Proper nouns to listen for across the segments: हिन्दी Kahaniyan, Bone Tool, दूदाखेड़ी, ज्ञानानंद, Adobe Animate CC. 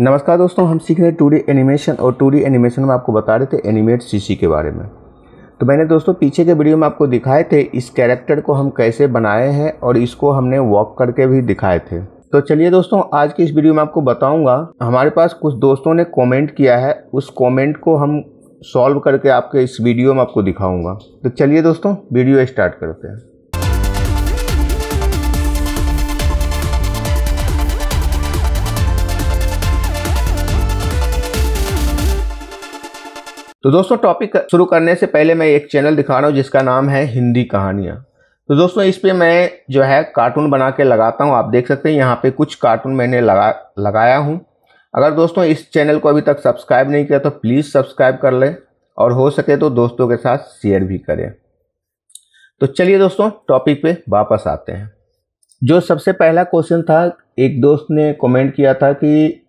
नमस्कार दोस्तों, हम सीख रहे हैं 2D एनिमेशन। और 2D एनिमेशन में आपको बता रहे थे एनिमेट सीसी के बारे में। तो मैंने दोस्तों पीछे के वीडियो में आपको दिखाए थे इस कैरेक्टर को हम कैसे बनाए हैं और इसको हमने वॉक करके भी दिखाए थे। तो चलिए दोस्तों, आज की इस वीडियो में आपको बताऊंगा, हमारे पास कुछ दोस्तों ने कमेंट किया है, उस कमेंट को हम सॉल्व करके आपके इस वीडियो में आपको दिखाऊंगा। तो चलिए दोस्तों, वीडियो स्टार्ट करते हैं। तो दोस्तों, टॉपिक शुरू करने से पहले मैं एक चैनल दिखा रहा हूँ जिसका नाम है हिंदी कहानियाँ। तो दोस्तों, इस पे मैं जो है कार्टून बना के लगाता हूँ। आप देख सकते हैं यहाँ पे कुछ कार्टून मैंने लगाया हूँ। अगर दोस्तों इस चैनल को अभी तक सब्सक्राइब नहीं किया तो प्लीज़ सब्सक्राइब कर लें और हो सके तो दोस्तों के साथ शेयर भी करें। तो चलिए दोस्तों, टॉपिक पे वापस आते हैं। जो सबसे पहला क्वेश्चन था, एक दोस्त ने कमेंट किया था कि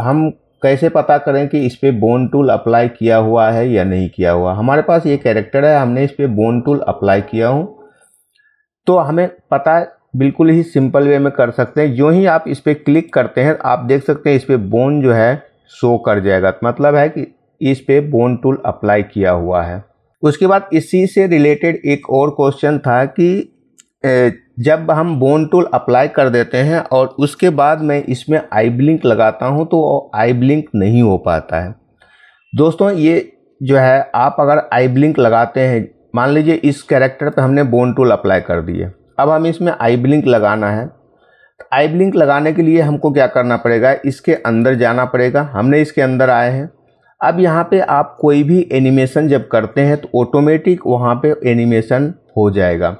हम कैसे पता करें कि इस पर बोन टूल अप्लाई किया हुआ है या नहीं किया हुआ। हमारे पास ये कैरेक्टर है, हमने इस पर बोन टूल अप्लाई किया हूँ, तो हमें पता बिल्कुल ही सिंपल वे में कर सकते हैं। जो ही आप इस पर क्लिक करते हैं, आप देख सकते हैं इस पर बोन जो है शो कर जाएगा, मतलब है कि इस पर बोन टूल अप्लाई किया हुआ है। उसके बाद इसी से रिलेटेड एक और क्वेश्चन था कि जब हम बोन टूल अप्लाई कर देते हैं और उसके बाद मैं इसमें आई ब्लिंक लगाता हूं तो आई ब्लिंक नहीं हो पाता है। दोस्तों, ये जो है आप अगर आई ब्लिंक लगाते हैं, मान लीजिए इस कैरेक्टर पे हमने बोन टूल अप्लाई कर दिए, अब हमें इसमें आई ब्लिंक लगाना है। आई ब्लिंक लगाने के लिए हमको क्या करना पड़ेगा, इसके अंदर जाना पड़ेगा। हमने इसके अंदर आए हैं। अब यहाँ पर आप कोई भी एनिमेशन जब करते हैं तो ऑटोमेटिक वहाँ पर एनिमेशन हो जाएगा।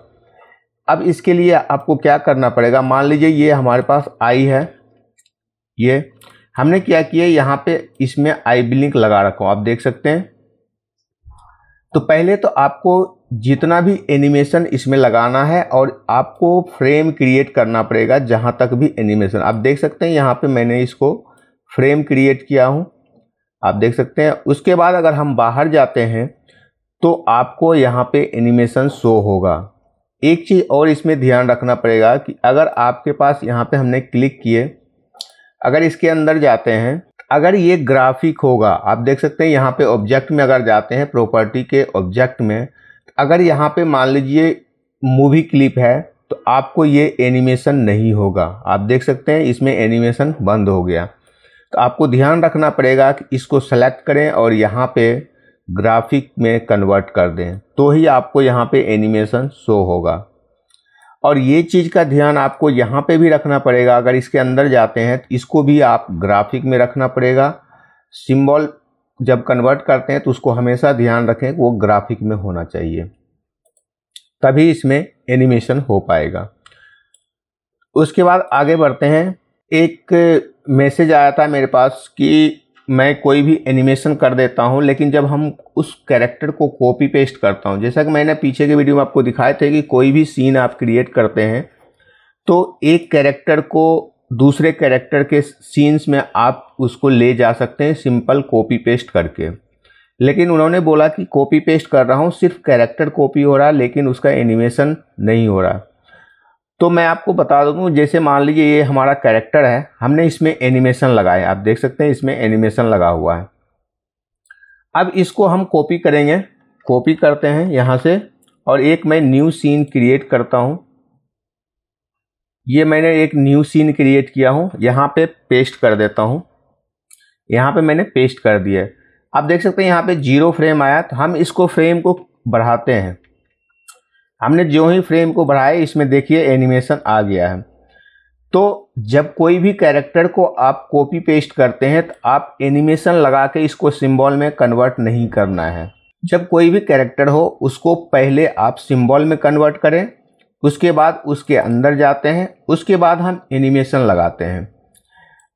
अब इसके लिए आपको क्या करना पड़ेगा, मान लीजिए ये हमारे पास आई है, ये हमने क्या किया यहाँ पे इसमें आई ब्लिंक लगा रखा हूँ, आप देख सकते हैं। तो पहले तो आपको जितना भी एनिमेशन इसमें लगाना है और आपको फ्रेम क्रिएट करना पड़ेगा जहाँ तक भी एनिमेशन। आप देख सकते हैं यहाँ पे मैंने इसको फ्रेम क्रिएट किया हूँ, आप देख सकते हैं। उसके बाद अगर हम बाहर जाते हैं तो आपको यहाँ पर एनिमेशन शो होगा। एक चीज़ और इसमें ध्यान रखना पड़ेगा कि अगर आपके पास यहाँ पे हमने क्लिक किए, अगर इसके अंदर जाते हैं, अगर ये ग्राफिक होगा, आप देख सकते हैं यहाँ पे ऑब्जेक्ट में अगर जाते हैं, प्रॉपर्टी के ऑब्जेक्ट में, अगर यहाँ पे मान लीजिए मूवी क्लिप है तो आपको ये एनिमेशन नहीं होगा। आप देख सकते हैं इसमें एनिमेशन बंद हो गया। तो आपको ध्यान रखना पड़ेगा कि इसको सेलेक्ट करें और यहाँ पर ग्राफिक में कन्वर्ट कर दें, तो ही आपको यहाँ पे एनिमेशन शो होगा। और ये चीज़ का ध्यान आपको यहाँ पे भी रखना पड़ेगा। अगर इसके अंदर जाते हैं तो इसको भी आप ग्राफिक में रखना पड़ेगा। सिंबल जब कन्वर्ट करते हैं तो उसको हमेशा ध्यान रखें वो ग्राफिक में होना चाहिए, तभी इसमें एनिमेशन हो पाएगा। उसके बाद आगे बढ़ते हैं। एक मैसेज आया था मेरे पास कि मैं कोई भी एनिमेशन कर देता हूं, लेकिन जब हम उस कैरेक्टर को कॉपी पेस्ट करता हूं, जैसा कि मैंने पीछे के वीडियो में आपको दिखाए थे कि कोई भी सीन आप क्रिएट करते हैं तो एक कैरेक्टर को दूसरे कैरेक्टर के सीन्स में आप उसको ले जा सकते हैं सिंपल कॉपी पेस्ट करके। लेकिन उन्होंने बोला कि कॉपी पेस्ट कर रहा हूँ, सिर्फ कैरेक्टर कॉपी हो रहा लेकिन उसका एनिमेशन नहीं हो रहा। तो मैं आपको बता दूँ, जैसे मान लीजिए ये हमारा कैरेक्टर है, हमने इसमें एनिमेशन लगाया, आप देख सकते हैं इसमें एनिमेशन लगा हुआ है। अब इसको हम कॉपी करेंगे, कॉपी करते हैं यहाँ से, और एक मैं न्यू सीन क्रिएट करता हूँ। ये मैंने एक न्यू सीन क्रिएट किया हूँ, यहाँ पे पेस्ट कर देता हूँ। यहाँ पे मैंने पेस्ट कर दिया, आप देख सकते हैं यहाँ पर 0 फ्रेम आया। तो हम इसको फ्रेम को बढ़ाते हैं। हमने जो ही फ्रेम को बढ़ाया, इसमें देखिए एनिमेशन आ गया है। तो जब कोई भी कैरेक्टर को आप कॉपी पेस्ट करते हैं तो आप एनिमेशन लगा के इसको सिंबल में कन्वर्ट नहीं करना है। जब कोई भी कैरेक्टर हो उसको पहले आप सिंबल में कन्वर्ट करें, उसके बाद उसके अंदर जाते हैं, उसके बाद हम एनिमेशन लगाते हैं।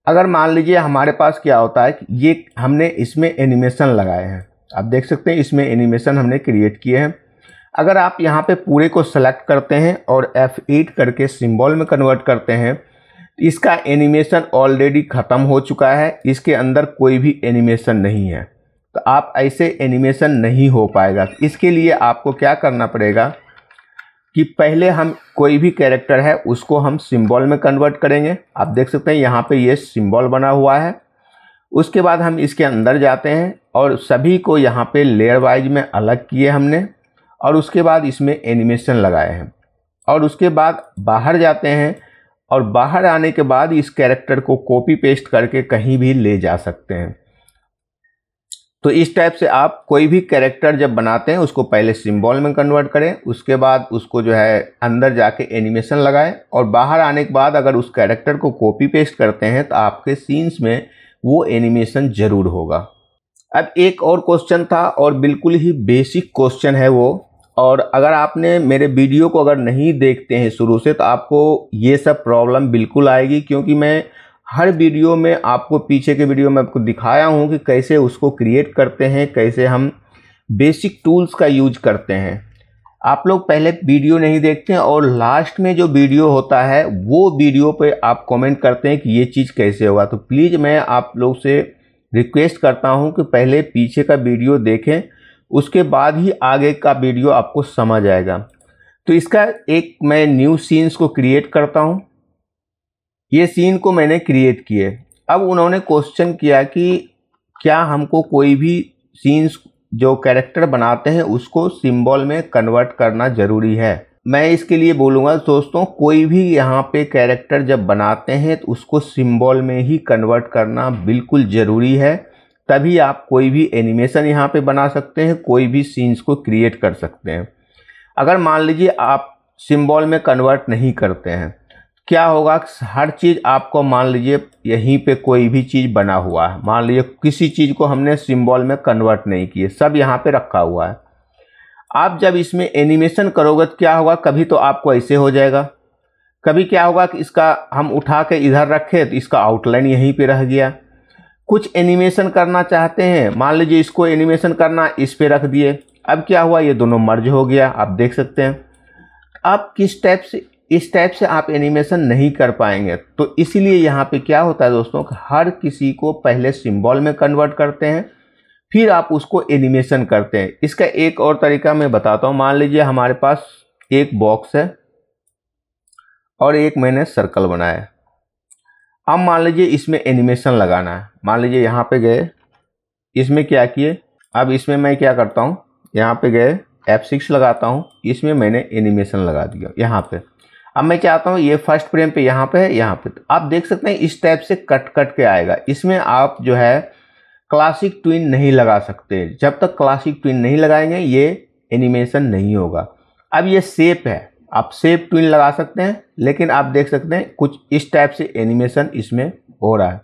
अगर मान लीजिए हमारे पास क्या होता है कि ये हमने इसमें एनिमेशन लगाए हैं, आप देख सकते हैं इसमें एनिमेशन हमने क्रिएट किए हैं। अगर आप यहाँ पे पूरे को सेलेक्ट करते हैं और F8 करके सिंबल में कन्वर्ट करते हैं, इसका एनिमेशन ऑलरेडी ख़त्म हो चुका है, इसके अंदर कोई भी एनिमेशन नहीं है। तो आप ऐसे एनिमेशन नहीं हो पाएगा। इसके लिए आपको क्या करना पड़ेगा कि पहले हम कोई भी कैरेक्टर है उसको हम सिंबल में कन्वर्ट करेंगे। आप देख सकते हैं यहाँ पे ये सिंबल बना हुआ है। उसके बाद हम इसके अंदर जाते हैं और सभी को यहाँ पे लेयर वाइज में अलग किए हमने, और उसके बाद इसमें एनिमेशन लगाए हैं। और उसके बाद बाहर जाते हैं और बाहर आने के बाद इस कैरेक्टर को कॉपी पेस्ट करके कहीं भी ले जा सकते हैं। तो इस टाइप से आप कोई भी कैरेक्टर जब बनाते हैं उसको पहले सिंबल में कन्वर्ट करें, उसके बाद उसको जो है अंदर जाके एनिमेशन लगाएं, और बाहर आने के बाद अगर उस कैरेक्टर को कॉपी पेस्ट करते हैं तो आपके सीन्स में वो एनिमेशन ज़रूर होगा। अब एक और क्वेश्चन था और बिल्कुल ही बेसिक क्वेश्चन है वो, और अगर आपने मेरे वीडियो को अगर नहीं देखते हैं शुरू से तो आपको ये सब प्रॉब्लम बिल्कुल आएगी, क्योंकि मैं हर वीडियो में आपको, पीछे के वीडियो में आपको दिखाया हूँ कि कैसे उसको क्रिएट करते हैं, कैसे हम बेसिक टूल्स का यूज करते हैं। आप लोग पहले वीडियो नहीं देखते हैं और लास्ट में जो वीडियो होता है वो वीडियो पे आप कमेंट करते हैं कि ये चीज़ कैसे होगा। तो प्लीज़ मैं आप लोग से रिक्वेस्ट करता हूँ कि पहले पीछे का वीडियो देखें, उसके बाद ही आगे का वीडियो आपको समझ आएगा। तो इसका एक मैं न्यू सीन्स को क्रिएट करता हूँ। ये सीन को मैंने क्रिएट किए। अब उन्होंने क्वेश्चन किया कि क्या हमको कोई भी सीन्स जो कैरेक्टर बनाते हैं उसको सिंबल में कन्वर्ट करना ज़रूरी है। मैं इसके लिए बोलूँगा दोस्तों, कोई भी यहाँ पे कैरेक्टर जब बनाते हैं तो उसको सिंबल में ही कन्वर्ट करना बिल्कुल ज़रूरी है, तभी आप कोई भी एनिमेशन यहाँ पे बना सकते हैं, कोई भी सीन्स को क्रिएट कर सकते हैं। अगर मान लीजिए आप सिंबल में कन्वर्ट नहीं करते हैं, क्या होगा, हर चीज़ आपको, मान लीजिए यहीं पे कोई भी चीज़ बना हुआ है, मान लीजिए किसी चीज़ को हमने सिंबल में कन्वर्ट नहीं किए, सब यहाँ पे रखा हुआ है। आप जब इसमें एनिमेशन करोगे तो क्या होगा, कभी तो आपको ऐसे हो जाएगा, कभी क्या होगा कि इसका हम उठा के इधर रखें तो इसका आउटलाइन यहीं पे रह गया। कुछ एनिमेशन करना चाहते हैं, मान लीजिए इसको एनिमेशन करना, इस पर रख दिए, अब क्या हुआ, ये दोनों मर्ज हो गया, आप देख सकते हैं। आप किस टाइप से, इस टाइप से आप एनिमेशन नहीं कर पाएंगे। तो इसीलिए यहाँ पे क्या होता है दोस्तों, हर किसी को पहले सिंबल में कन्वर्ट करते हैं, फिर आप उसको एनिमेशन करते हैं। इसका एक और तरीका मैं बताता हूँ। मान लीजिए हमारे पास एक बॉक्स है और एक मैंने सर्कल बनाया। अब मान लीजिए इसमें एनिमेशन लगाना है। मान लीजिए यहाँ पे गए, इसमें क्या किए, अब इसमें मैं क्या करता हूँ, यहाँ पे गए, F6 लगाता हूँ, इसमें मैंने एनिमेशन लगा दिया यहाँ पे। अब मैं चाहता हूँ ये फर्स्ट फ्रेम पे यहाँ पे है, यहाँ पे, तो आप देख सकते हैं इस टाइप से कट कट के आएगा। इसमें आप जो है क्लासिक ट्विन नहीं लगा सकते, जब तक क्लासिक ट्विन नहीं लगाएंगे ये एनिमेशन नहीं होगा। अब ये शेप है, आप शेप ट्विन लगा सकते हैं, लेकिन आप देख सकते हैं कुछ इस टाइप से एनिमेशन इसमें हो रहा है।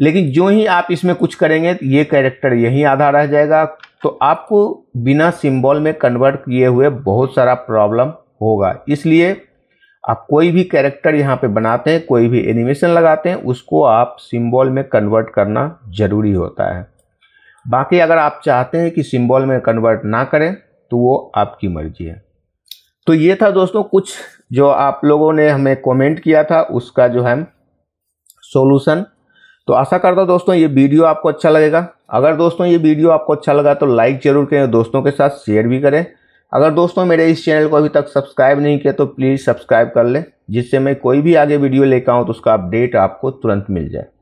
लेकिन जो ही आप इसमें कुछ करेंगे तो ये कैरेक्टर यहीं आधा रह जाएगा। तो आपको बिना सिम्बॉल में कन्वर्ट किए हुए बहुत सारा प्रॉब्लम होगा। इसलिए आप कोई भी कैरेक्टर यहाँ पे बनाते हैं, कोई भी एनिमेशन लगाते हैं, उसको आप सिंबल में कन्वर्ट करना ज़रूरी होता है। बाकी अगर आप चाहते हैं कि सिंबल में कन्वर्ट ना करें तो वो आपकी मर्जी है। तो ये था दोस्तों कुछ जो आप लोगों ने हमें कमेंट किया था उसका जो है सॉल्यूशन। तो आशा करता हूँ दोस्तों ये वीडियो आपको अच्छा लगेगा। अगर दोस्तों ये वीडियो आपको अच्छा लगा तो लाइक ज़रूर करें, दोस्तों के साथ शेयर भी करें। अगर दोस्तों मेरे इस चैनल को अभी तक सब्सक्राइब नहीं किया तो प्लीज़ सब्सक्राइब कर लें, जिससे मैं कोई भी आगे वीडियो लेकर आऊँ तो उसका अपडेट आपको तुरंत मिल जाए।